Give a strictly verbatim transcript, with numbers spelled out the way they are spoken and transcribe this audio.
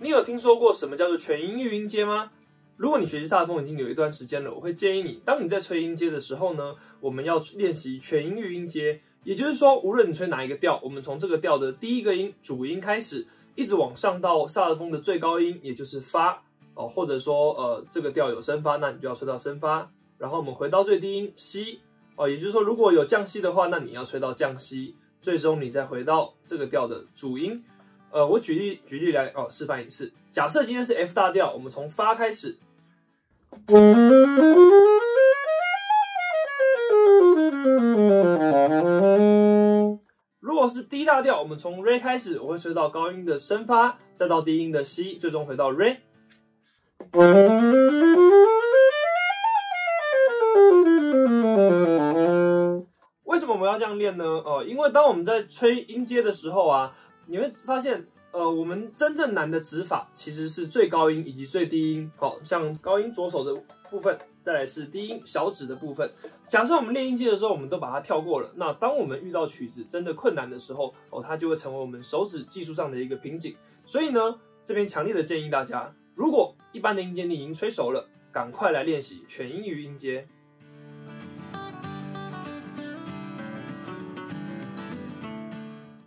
你有听说过什么叫做全音域音阶吗？如果你学习萨克斯风已经有一段时间了，我会建议你，当你在吹音阶的时候呢，我们要练习全音域音阶。也就是说，无论你吹哪一个调，我们从这个调的第一个音主音开始，一直往上到萨克斯风的最高音，也就是发哦，或者说呃这个调有升发，那你就要吹到升发。然后我们回到最低音西哦，也就是说如果有降西的话，那你要吹到降西，最终你再回到这个调的主音。 呃，我举例举例来哦，示范一次。假设今天是 F 大调，我们从发开始，如果是 D 大调，我们从 Re 开始，我会吹到高音的升发，再到低音的西，最终回到 Re。为什么我们要这样练呢？哦、呃，因为当我们在吹音阶的时候啊。 你会发现，呃，我们真正难的指法其实是最高音以及最低音。好，像高音左手的部分，再来是低音小指的部分。假设我们练音阶的时候，我们都把它跳过了。那当我们遇到曲子真的困难的时候，哦，它就会成为我们手指技术上的一个瓶颈。所以呢，这边强烈的建议大家，如果一般的音阶你已经吹熟了，赶快来练习全音域音阶。